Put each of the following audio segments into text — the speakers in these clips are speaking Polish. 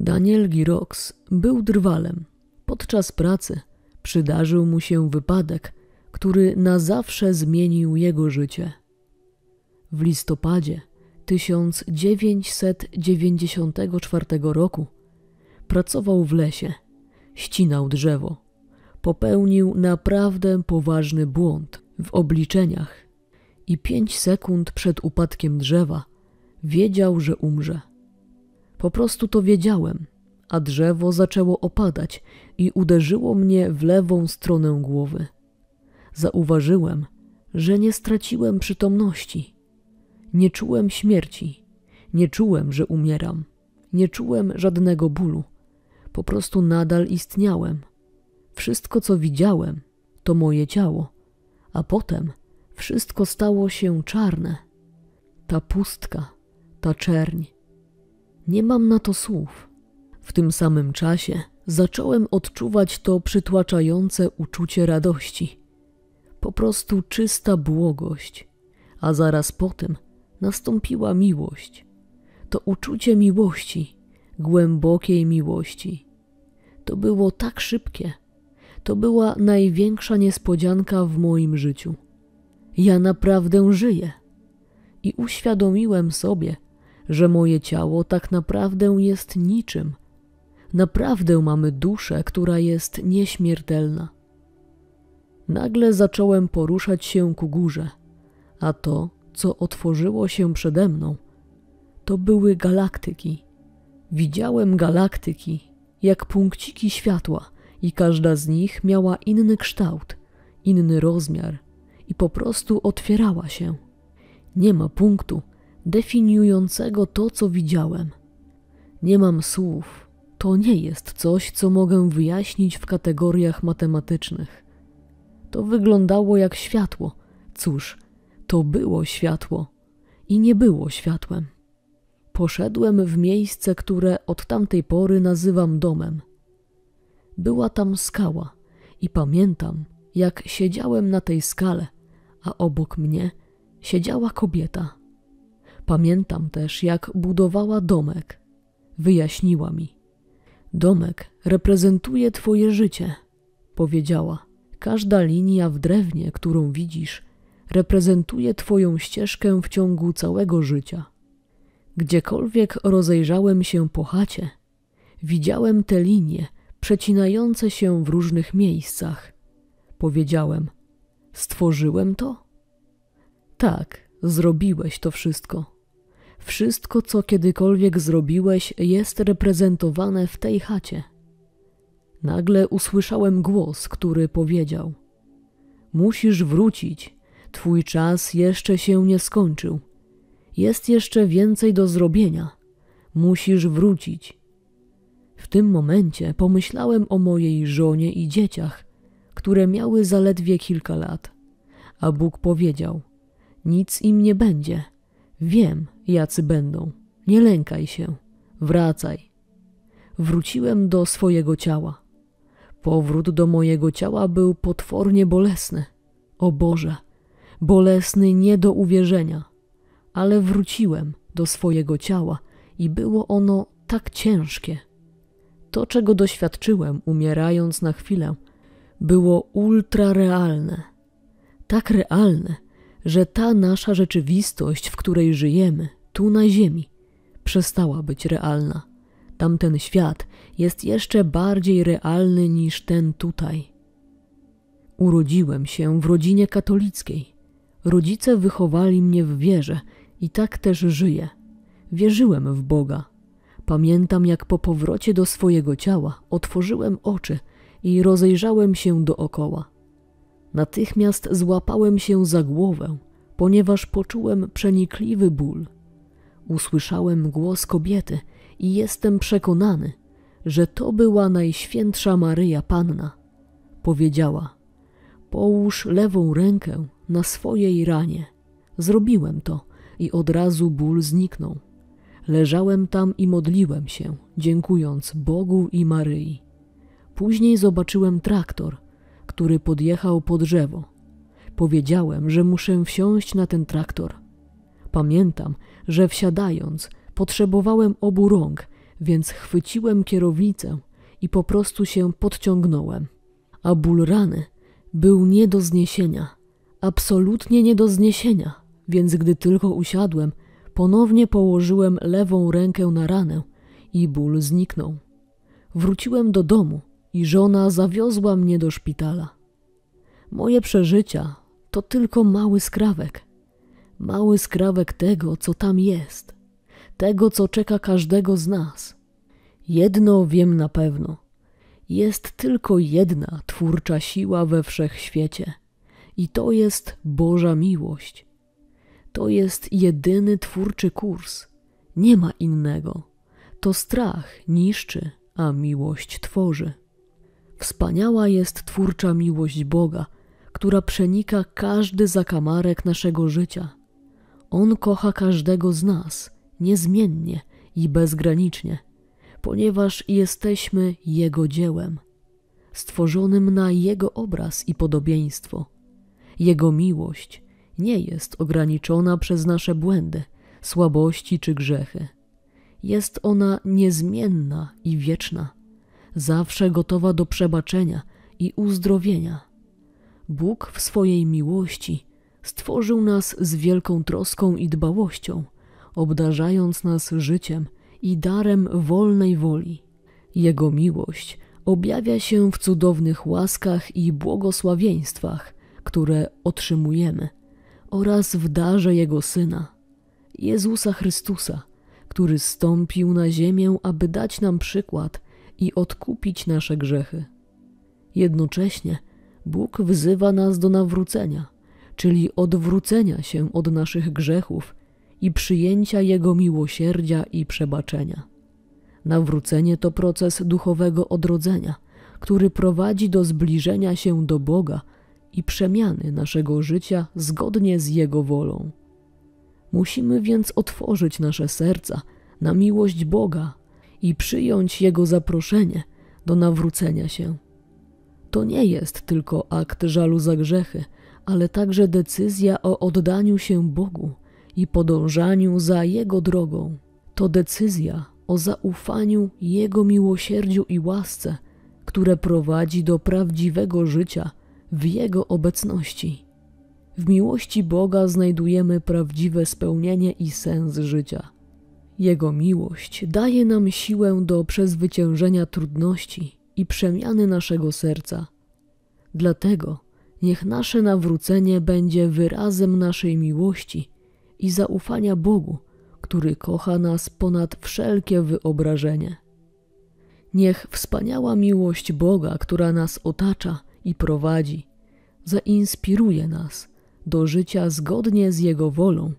Daniel Giroux był drwalem. Podczas pracy przydarzył mu się wypadek, który na zawsze zmienił jego życie. W listopadzie 1994 roku pracował w lesie, ścinał drzewo. Popełnił naprawdę poważny błąd w obliczeniach i 5 sekund przed upadkiem drzewa wiedział, że umrze. Po prostu to wiedziałem, a drzewo zaczęło opadać i uderzyło mnie w lewą stronę głowy. Zauważyłem, że nie straciłem przytomności. Nie czułem śmierci, nie czułem, że umieram, nie czułem żadnego bólu. Po prostu nadal istniałem. Wszystko, co widziałem, to moje ciało, a potem wszystko stało się czarne. Ta pustka, ta czerń. Nie mam na to słów. W tym samym czasie zacząłem odczuwać to przytłaczające uczucie radości. Po prostu czysta błogość, a zaraz potem nastąpiła miłość. To uczucie miłości, głębokiej miłości. To było tak szybkie. To była największa niespodzianka w moim życiu. Ja naprawdę żyję. I uświadomiłem sobie, że moje ciało tak naprawdę jest niczym. Naprawdę mamy duszę, która jest nieśmiertelna. Nagle zacząłem poruszać się ku górze, a to, co otworzyło się przede mną, to były galaktyki. Widziałem galaktyki jak punkciki światła, i każda z nich miała inny kształt, inny rozmiar i po prostu otwierała się. Nie ma punktu definiującego to, co widziałem. Nie mam słów. To nie jest coś, co mogę wyjaśnić w kategoriach matematycznych. To wyglądało jak światło. Cóż, to było światło i nie było światłem. Poszedłem w miejsce, które od tamtej pory nazywam domem. Była tam skała i pamiętam, jak siedziałem na tej skale, a obok mnie siedziała kobieta. Pamiętam też, jak budowała domek. Wyjaśniła mi. Domek reprezentuje twoje życie, powiedziała. Każda linia w drewnie, którą widzisz, reprezentuje twoją ścieżkę w ciągu całego życia. Gdziekolwiek rozejrzałem się po chacie, widziałem te linie, przecinające się w różnych miejscach. Powiedziałem, stworzyłem to? Tak, zrobiłeś to wszystko. Wszystko, co kiedykolwiek zrobiłeś, jest reprezentowane w tej chacie. Nagle usłyszałem głos, który powiedział, musisz wrócić, twój czas jeszcze się nie skończył. Jest jeszcze więcej do zrobienia. Musisz wrócić. W tym momencie pomyślałem o mojej żonie i dzieciach, które miały zaledwie kilka lat, a Bóg powiedział, nic im nie będzie, wiem, jacy będą, nie lękaj się, wracaj. Wróciłem do swojego ciała. Powrót do mojego ciała był potwornie bolesny, o Boże, bolesny nie do uwierzenia, ale wróciłem do swojego ciała i było ono tak ciężkie. To, czego doświadczyłem, umierając na chwilę, było ultrarealne. Tak realne, że ta nasza rzeczywistość, w której żyjemy, tu na ziemi, przestała być realna. Tamten świat jest jeszcze bardziej realny niż ten tutaj. Urodziłem się w rodzinie katolickiej. Rodzice wychowali mnie w wierze i tak też żyję. Wierzyłem w Boga. Pamiętam, jak po powrocie do swojego ciała otworzyłem oczy i rozejrzałem się dookoła. Natychmiast złapałem się za głowę, ponieważ poczułem przenikliwy ból. Usłyszałem głos kobiety i jestem przekonany, że to była Najświętsza Maryja Panna. Powiedziała, połóż lewą rękę na swojej ranie. Zrobiłem to i od razu ból zniknął. Leżałem tam i modliłem się, dziękując Bogu i Maryi. Później zobaczyłem traktor, który podjechał pod drzewo. Powiedziałem, że muszę wsiąść na ten traktor. Pamiętam, że wsiadając, potrzebowałem obu rąk, więc chwyciłem kierownicę i po prostu się podciągnąłem. A ból rany był nie do zniesienia, absolutnie nie do zniesienia, więc gdy tylko usiadłem, ponownie położyłem lewą rękę na ranę i ból zniknął. Wróciłem do domu i żona zawiozła mnie do szpitala. Moje przeżycia to tylko mały skrawek. Mały skrawek tego, co tam jest. Tego, co czeka każdego z nas. Jedno wiem na pewno. Jest tylko jedna twórcza siła we wszechświecie. I to jest Boża miłość. To jest jedyny twórczy kurs. Nie ma innego. To strach niszczy, a miłość tworzy. Wspaniała jest twórcza miłość Boga, która przenika każdy zakamarek naszego życia. On kocha każdego z nas, niezmiennie i bezgranicznie, ponieważ jesteśmy Jego dziełem, stworzonym na Jego obraz i podobieństwo. Jego miłość nie jest ograniczona przez nasze błędy, słabości czy grzechy. Jest ona niezmienna i wieczna, zawsze gotowa do przebaczenia i uzdrowienia. Bóg w swojej miłości stworzył nas z wielką troską i dbałością, obdarzając nas życiem i darem wolnej woli. Jego miłość objawia się w cudownych łaskach i błogosławieństwach, które otrzymujemy, oraz w darze Jego Syna, Jezusa Chrystusa, który zstąpił na ziemię, aby dać nam przykład i odkupić nasze grzechy. Jednocześnie Bóg wzywa nas do nawrócenia, czyli odwrócenia się od naszych grzechów i przyjęcia Jego miłosierdzia i przebaczenia. Nawrócenie to proces duchowego odrodzenia, który prowadzi do zbliżenia się do Boga i przemiany naszego życia zgodnie z Jego wolą. Musimy więc otworzyć nasze serca na miłość Boga i przyjąć Jego zaproszenie do nawrócenia się. To nie jest tylko akt żalu za grzechy, ale także decyzja o oddaniu się Bogu i podążaniu za Jego drogą. To decyzja o zaufaniu Jego miłosierdziu i łasce, które prowadzi do prawdziwego życia w Jego obecności. W miłości Boga znajdujemy prawdziwe spełnienie i sens życia. Jego miłość daje nam siłę do przezwyciężenia trudności i przemiany naszego serca. Dlatego niech nasze nawrócenie będzie wyrazem naszej miłości i zaufania Bogu, który kocha nas ponad wszelkie wyobrażenie. Niech wspaniała miłość Boga, która nas otacza i prowadzi, zainspiruje nas do życia zgodnie z Jego wolą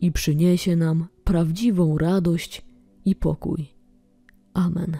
i przyniesie nam prawdziwą radość i pokój. Amen.